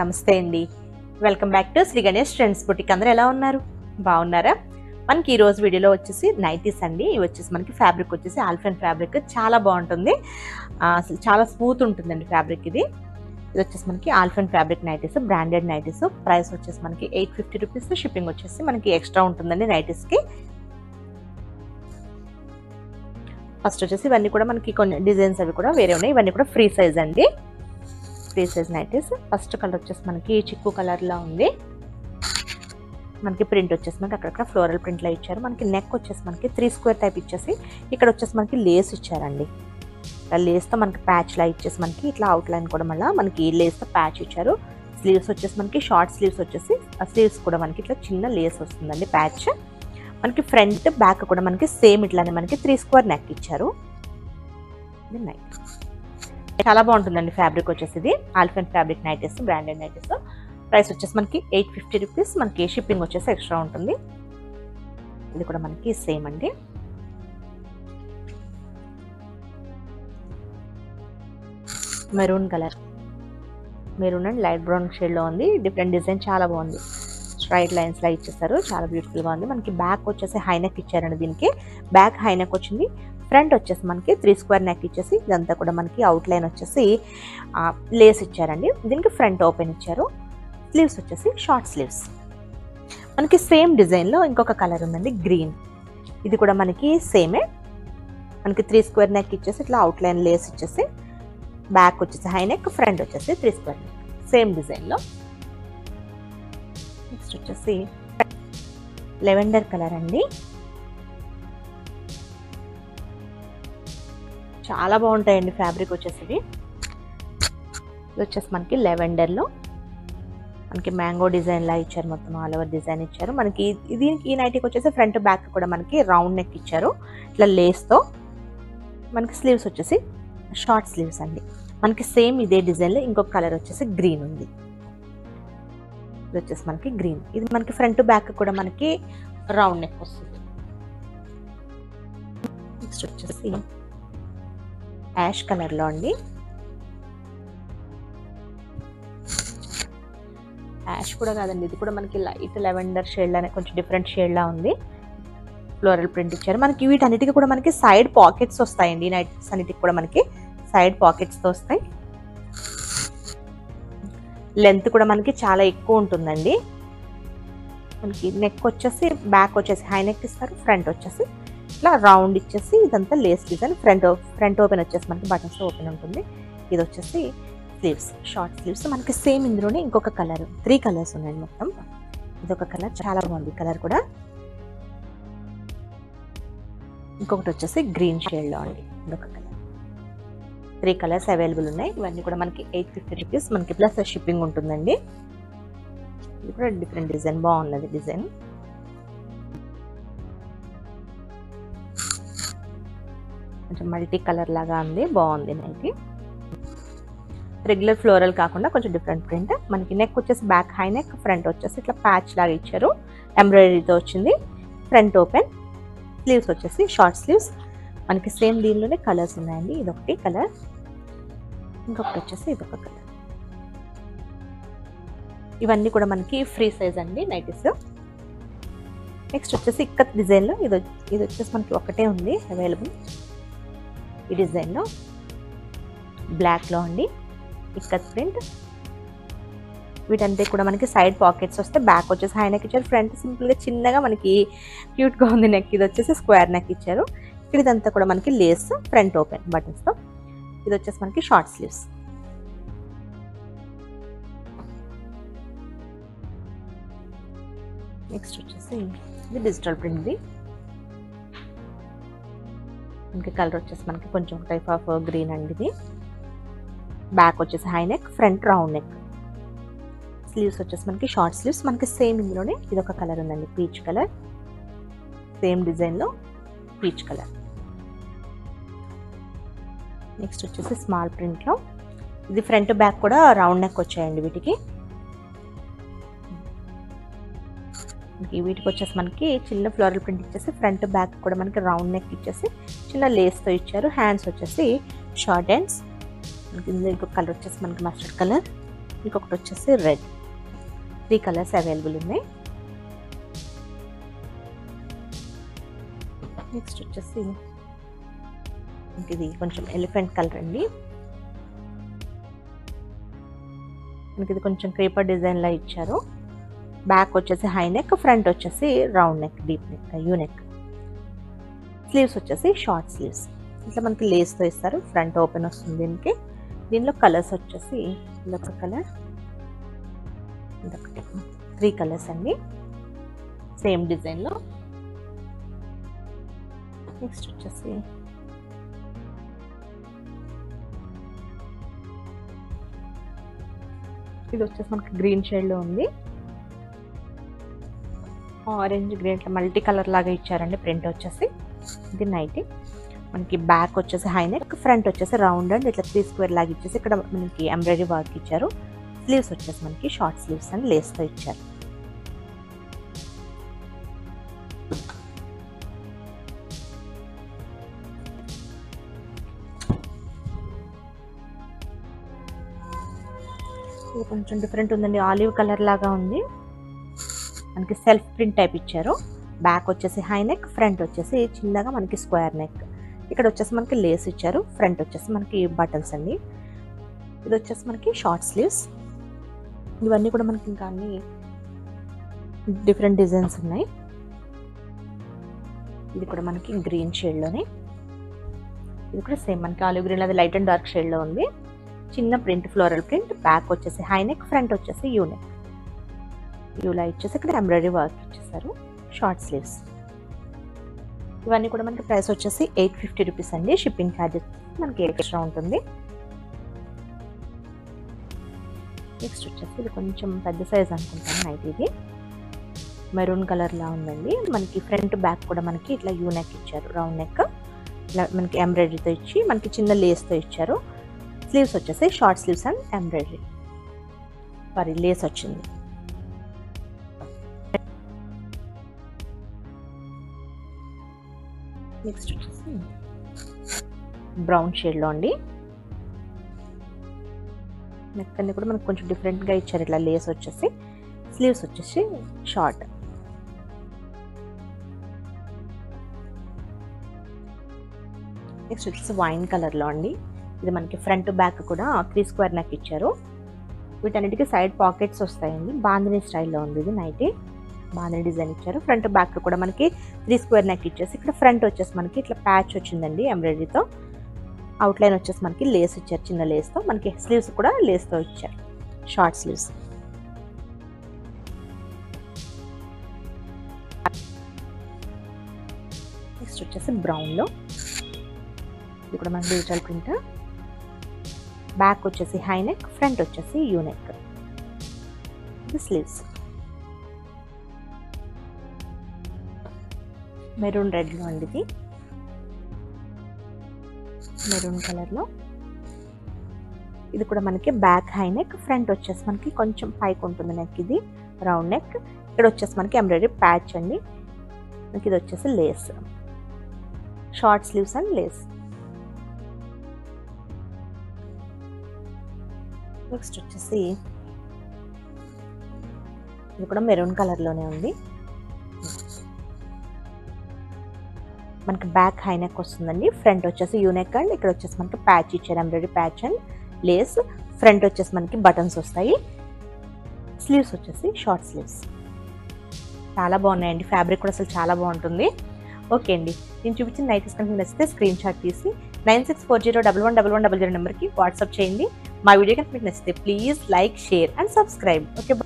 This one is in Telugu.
నమస్తే అండి, welcome back to Shri Ganesh trends boutique. అందరూ ఎలా ఉన్నారు? బాగున్నారా? మనకి ఈరోజు వీడియోలో వచ్చేసి నైటీస్ అండి. ఇవి వచ్చేసి మనకి ఫ్యాబ్రిక్ వచ్చేసి ఆల్ఫెన్ ఫ్యాబ్రిక్, చాలా బాగుంటుంది, అసలు చాలా స్మూత్ ఉంటుందండి ఫ్యాబ్రిక్. ఇది వచ్చేసి మనకి ఆల్ఫెన్ fabric nighties, branded nighties. Price వచ్చేసి మనకి 850 రూపీస్, షిప్పింగ్ వచ్చేసి మనకి ఎక్స్ట్రా ఉంటుందండి నైటీస్కి. ఫస్ట్ వచ్చేసి ఇవన్నీ కూడా మనకి కొన్ని డిజైన్స్ అవి కూడా వేరే ఉన్నాయి. ఇవన్నీ కూడా ఫ్రీ సైజ్ అండి, free size nighties. First colour వచ్చేసి మనకి చిక్కు కలర్లా ఉంది. మనకి ప్రింట్ వచ్చేసి మనకి అక్కడక్కడ ఫ్లోరల్ ప్రింట్లా ఇచ్చారు. మనకి నెక్ వచ్చేసి మనకి 3 స్క్వేర్ టైప్ ఇచ్చేసి ఇక్కడ వచ్చేసి మనకి లేస్ ఇచ్చారండి. లేస్తో మనకి ప్యాచ్లా ఇచ్చేసి మనకి ఇట్లా అవుట్లైన్ కూడా మళ్ళీ మనకి లేస్తో ప్యాచ్ ఇచ్చారు. స్లీవ్స్ వచ్చేసి మనకి షార్ట్ స్లీవ్స్ వచ్చేసి ఆ స్లీవ్స్ కూడా మనకి ఇట్లా చిన్న లేస్ వస్తుందండి ప్యాచ్. మనకి ఫ్రంట్ బ్యాక్ కూడా మనకి సేమ్ ఇట్లానే మనకి 3 స్క్వేర్ నెక్ ఇచ్చారు. నైట్ చాలా బాగుంటుందండి ఫ్యాబ్రిక్ వచ్చేసి. ఇది ఆల్ఫెన్ fabric nighties, branded nighties. Price వచ్చేసి మనకి 850 రూపీస్, మనకి షిప్పింగ్ వచ్చేసి ఎక్స్ట్రా ఉంటుంది. ఇది కూడా మనకి సేమ్ అండి. Maroon colour, maroon and light brown షేడ్లో ఉంది. డిఫరెంట్ డిజైన్, చాలా బాగుంది. స్ట్రైట్ లైన్స్లా ఇచ్చేస్తారు, చాలా బ్యూటిఫుల్గా ఉంది. మనకి బ్యాక్ వచ్చేసి హైనెక్ ఇచ్చారండి. దీనికి బ్యాక్ హైనెక్ వచ్చింది. ఫ్రంట్ వచ్చేసి మనకి 3 స్క్వేర్ నెక్ ఇచ్చేసి ఇదంతా కూడా మనకి అవుట్లైన్ వచ్చేసి లేస్ ఇచ్చారండి. దీనికి ఫ్రంట్ ఓపెన్ ఇచ్చారు. స్లీవ్స్ వచ్చేసి షార్ట్ స్లీవ్స్. మనకి సేమ్ డిజైన్లో ఇంకొక కలర్ ఉందండి, గ్రీన్. ఇది కూడా మనకి సేమే. మనకి 3 స్క్వేర్ నెక్ ఇచ్చేసి ఇట్లా అవుట్లైన్ లేస్ ఇచ్చేసి బ్యాక్ వచ్చేసి హైనెక్, ఫ్రంట్ వచ్చేసి 3 స్క్వేర్ నెక్, సేమ్ డిజైన్లో. నెక్స్ట్ వచ్చేసి లెవెండర్ కలర్ అండి, చాలా బాగుంటాయండి ఫ్యాబ్రిక్ వచ్చేసి. ఇది వచ్చేసి మనకి లెవెండర్లో మనకి మ్యాంగో డిజైన్లా ఇచ్చారు, మొత్తం ఆల్ ఓవర్ డిజైన్ ఇచ్చారు. మనకి దీనికి ఈ నైటీకి వచ్చేసి ఫ్రంట్ బ్యాక్ కూడా మనకి రౌండ్ నెక్ ఇచ్చారు ఇట్లా లేస్తో. మనకి స్లీవ్స్ వచ్చేసి షార్ట్ స్లీవ్స్ అండి. మనకి సేమ్ ఇదే డిజైన్లో ఇంకొక కలర్ వచ్చేసి గ్రీన్ ఉంది. ఇది వచ్చేసి మనకి గ్రీన్. ఇది మనకి ఫ్రంట్ బ్యాక్ కూడా మనకి రౌండ్ నెక్ వస్తుంది. నెక్స్ట్ వచ్చేసి యాష్ కలర్లో అండి. యాష్ కూడా కాదండి, ఇది కూడా మనకి లైట్ లెవెండర్ షేడ్లానే, కొంచెం డిఫరెంట్ షేడ్లా ఉంది. ఫ్లోరల్ ప్రింట్ ఇచ్చారు. మనకి వీటన్నిటికీ కూడా మనకి సైడ్ పాకెట్స్ వస్తాయండి. నైట్స్ అన్నిటికి కూడా మనకి సైడ్ పాకెట్స్తో వస్తాయి. లెంత్ కూడా మనకి చాలా ఎక్కువ ఉంటుందండి. మనకి నెక్ వచ్చేసి బ్యాక్ వచ్చేసి హై నెక్ ఇస్తారు, ఫ్రంట్ వచ్చేసి ఇట్లా రౌండ్ ఇచ్చేసి ఇదంతా లేస్ డిజైన్. ఫ్రంట్ ఓపెన్ వచ్చేసి మనకి బటన్స్ ఓపెన్ ఉంటుంది. ఇది వచ్చేసి స్లీవ్స్, షార్ట్ స్లీవ్స్. మనకి సేమ్ ఇందులోనే ఇంకొక కలర్, 3 కలర్స్ ఉన్నాయి మొత్తం. ఇదొక కలర్, చాలా బాగుంది కలర్ కూడా. ఇంకొకటి వచ్చేసి గ్రీన్ షేడ్లో అండి. ఇదొక కలర్, 3 కలర్స్ అవైలబుల్ ఉన్నాయి. ఇవన్నీ కూడా మనకి 850 రూపీస్, మనకి ప్లస్ షిప్పింగ్ ఉంటుందండి. ఇది కూడా డిఫరెంట్ డిజైన్, బాగున్నది డిజైన్. కొంచెం మల్టీ కలర్ లాగా ఉంది, బాగుంది నైటీ. రెగ్యులర్ ఫ్లోరల్ కాకుండా కొంచెం డిఫరెంట్ ప్రింట్. మనకి నెక్ వచ్చేసి బ్యాక్ హై నెక్, ఫ్రంట్ వచ్చేసి ఇట్లా ప్యాచ్ లాగా ఇచ్చారు, ఎంబ్రాయిడరీతో వచ్చింది. ఫ్రంట్ ఓపెన్, స్లీవ్స్ వచ్చేసి షార్ట్ స్లీవ్స్. మనకి సేమ్ దీనిలోనే కలర్స్ ఉన్నాయండి. ఇదొకటి కలర్, ఇంకొకటి వచ్చేసి ఇదొక కలర్. ఇవన్నీ కూడా మనకి ఫ్రీ సైజ్ అండి నైటీస్. నెక్స్ట్ వచ్చేసి ఇక్కత్ డిజైన్లో ఇది వచ్చేసి మనకి ఒకటే ఉంది అవైలబుల్. ఈ డిజైన్లో బ్లాక్లో అండి ఇక్కత్ ప్రింట్. వీటంతా కూడా మనకి సైడ్ పాకెట్స్ వస్తే బ్యాక్ వచ్చేసి హై నెక్ ఇచ్చారు, ఫ్రంట్ సింపుల్గా చిన్నగా మనకి క్యూట్గా ఉంది నెక్. ఇది వచ్చేసి స్క్వేర్ నెక్ ఇచ్చారు. ఇక్కడ ఇదంతా కూడా మనకి లేస్, ఫ్రంట్ ఓపెన్ బటన్స్తో. ఇది వచ్చేసి మనకి షార్ట్ స్లీవ్స్. నెక్స్ట్ వచ్చేసి ఇది డిజిటల్ ప్రింట్ది. ఇంకా కలర్ వచ్చేసి మనకి కొంచెం టైప్ ఆఫ్ గ్రీన్ అండి. ఇది బ్యాక్ వచ్చేసి high neck, front round neck. Sleeves వచ్చేసి మనకి షార్ట్ స్లీవ్స్. మనకి సేమ్ ఇందులోనే ఇదొక కలర్ ఉందండి, పీచ్ కలర్. సేమ్ డిజైన్లో పీచ్ కలర్. నెక్స్ట్ వచ్చేసి స్మాల్ ప్రింట్లో. ఇది ఫ్రంట్ బ్యాక్ కూడా రౌండ్ నెక్ వచ్చాయండి వీటికి. వీటికి వచ్చేసి మనకి చిన్న ఫ్లోరల్ ప్రింట్ ఇచ్చేసి ఫ్రంట్ బ్యాక్ కూడా మనకి రౌండ్ నెక్ ఇచ్చేసి చిన్న లేస్తో ఇచ్చారు. హ్యాండ్స్ వచ్చేసి షార్ట్ హ్యాండ్స్. ఇంకొక కలర్ వచ్చేసి మనకి మస్టర్డ్ కలర్, ఇంకొకటి వచ్చేసి రెడ్. 3 కలర్స్ అవైలబుల్ ఉన్నాయి. నెక్స్ట్ వచ్చేసి ఇది కొంచెం ఎలిఫెంట్ కలర్ అండి. మనకి ఇది కొంచెం క్రీపర్ డిజైన్లా ఇచ్చారు. బ్యాక్ వచ్చేసి హై నెక్, ఫ్రంట్ వచ్చేసి round neck, deep neck, U neck. Sleeves వచ్చేసి షార్ట్ స్లీవ్స్, ఇట్లా మనకి లేస్తో ఇస్తారు. ఫ్రంట్ ఓపెన్ వస్తుంది దీనికి. దీనిలో కలర్స్ వచ్చేసి ఇదొక కలర్, ఇదొకటి, 3 కలర్స్ అండి సేమ్ డిజైన్లో. నెక్స్ట్ వచ్చేసి ఇది వచ్చేసి మనకి గ్రీన్ షేడ్లో ఉంది. ఆరెంజ్ గ్రీన్ ఇట్లా మల్టీ కలర్ లాగా ఇచ్చారండి. ప్రింట్ వచ్చేసి ఇది నైటీ. మనకి బ్యాక్ వచ్చేసి హై నెక్, ఫ్రంట్ వచ్చేసి రౌండ్ అండ్ ఇట్లా 3 స్క్వేర్ లాగా ఇచ్చేసి ఇక్కడ మనకి ఎంబ్రాయిడరీ వర్క్ ఇచ్చారు. స్లీవ్స్ వచ్చేసి మనకి షార్ట్ స్లీవ్స్ అండ్ లేస్తో ఇచ్చారు. కొంచెం డిఫరెంట్ ఉందండి, ఆలివ్ కలర్ లాగా ఉంది. మనకి సెల్ఫ్ ప్రింట్ టైప్ ఇచ్చారు. బ్యాక్ వచ్చేసి హై నెక్, ఫ్రంట్ వచ్చేసి చిన్నగా మనకి స్క్వేర్ నెక్. ఇక్కడ వచ్చేసి మనకి లేస్ ఇచ్చారు. ఫ్రంట్ వచ్చేసి మనకి బటన్స్ అండి. ఇది వచ్చేసి మనకి షార్ట్ స్లీవ్స్. ఇవన్నీ కూడా మనకి ఇంకా అన్ని డిఫరెంట్ డిజైన్స్ ఉన్నాయి. ఇది కూడా మనకి గ్రీన్ షేడ్లోనే, ఇది కూడా సేమ్ మనకి ఆలివ్ గ్రీన్, అది లైట్ అండ్ డార్క్ షేడ్లో ఉంది. చిన్న ప్రింట్, ఫ్లోరల్ ప్రింట్. బ్యాక్ వచ్చేసి హై నెక్, ఫ్రంట్ వచ్చేసి యూ నెక్. యూలా ఇచ్చేసి ఇక్కడ ఎంబ్రాయిడరీ వర్క్ ఇచ్చేసారు. Short sleeves. ఇవన్నీ కూడా మనకి ప్రైస్ వచ్చేసి 850 రూపీస్ అండి. షిప్పింగ్ ఛార్జెస్ మనకి ఎక్స్ట్రా ఉంటుంది. నెక్స్ట్ వచ్చేసి ఇది కొంచెం పెద్ద సైజ్ అనుకుంటాను నైట్. ఇది మెరూన్ కలర్లా ఉందండి. మనకి ఫ్రంట్ బ్యాక్ కూడా మనకి ఇట్లా యూ నెక్ ఇచ్చారు. రౌండ్ నెక్ ఇలా మనకి ఎంబ్రాయిడరీతో ఇచ్చి మనకి చిన్న లేస్తో ఇచ్చారు. స్లీవ్స్ వచ్చేసి short sleeves and embroidery, sorry lace వచ్చింది. నెక్స్ట్ వచ్చేసి బ్రౌన్ షేడ్లో అండి. నెక్ అన్ని కూడా మనకు కొంచెం డిఫరెంట్గా ఇచ్చారు. ఇట్లా లేస్ వచ్చేసి, స్లీవ్స్ వచ్చేసి షార్ట్. నెక్స్ట్ వచ్చేసి వైన్ కలర్లో అండి. ఇది మనకి ఫ్రంట్ బ్యాక్ కూడా 3 స్క్వేర్ నెక్ ఇచ్చారు. వీటన్నిటికీ సైడ్ పాకెట్స్ వస్తాయండి. బాందిని స్టైల్లో ఉంది ఇది నైటీ. బాందిని డిజైన్ ఇచ్చారు. ఫ్రంట్ బ్యాక్ కూడా మనకి 3 స్క్వేర్ నెక్ ఇచ్చేసి ఇక్కడ ఫ్రంట్ వచ్చేసి మనకి ఇట్లా ప్యాచ్ వచ్చిందండి ఎంబ్రాయిడరీతో. అవుట్లైన్ వచ్చేసి మనకి లేస్ ఇచ్చారు, చిన్న లేస్తో. మనకి స్లీవ్స్ కూడా లేస్తో ఇచ్చారు, షార్ట్ స్లీవ్స్. నెక్స్ట్ వచ్చేసి బ్రౌన్లో, ఇది కూడా మనకి డిజిటల్ ప్రింట్. బ్యాక్ వచ్చేసి హై నెక్, ఫ్రంట్ వచ్చేసి యూ నెక్. ఇది స్లీవ్స్. మెరూన్ రెడ్లో అండి. ఇది మెరూన్ కలర్లో. ఇది కూడా మనకి బ్యాక్ హై నెక్, ఫ్రంట్ వచ్చేసి మనకి కొంచెం పైకి ఉంటుంది నెక్. ఇది రౌండ్ నెక్. ఇక్కడ వచ్చేసి మనకి ఎంబ్రాయిడరీ ప్యాచ్ అండి. మనకి ఇది వచ్చేసి lace, short sleeves and lace. Next వచ్చేసి ఇది కూడా మెరూన్ కలర్లోనే ఉంది. మనకి బ్యాక్ హై నెక్ వస్తుందండి. ఫ్రంట్ వచ్చేసి యూ నెక్ అండ్ ఇక్కడ వచ్చేసి మనకి ప్యాచ్ ఇచ్చారు, embroidery patch and lace. Front వచ్చేసి మనకి బటన్స్ వస్తాయి. స్లీవ్స్ వచ్చేసి షార్ట్ స్లీవ్స్. చాలా బాగున్నాయండి. ఫ్యాబ్రిక్ కూడా అసలు చాలా బాగుంటుంది. ఓకే అండి, నేను చూపించిన నైటీస్ కనుక నచ్చితే స్క్రీన్ షాట్ తీసి 9640111100 నెంబర్కి వాట్సాప్ చేయండి. మా వీడియో కనుక మీకు నచ్చితే please like, share and subscribe. Okay.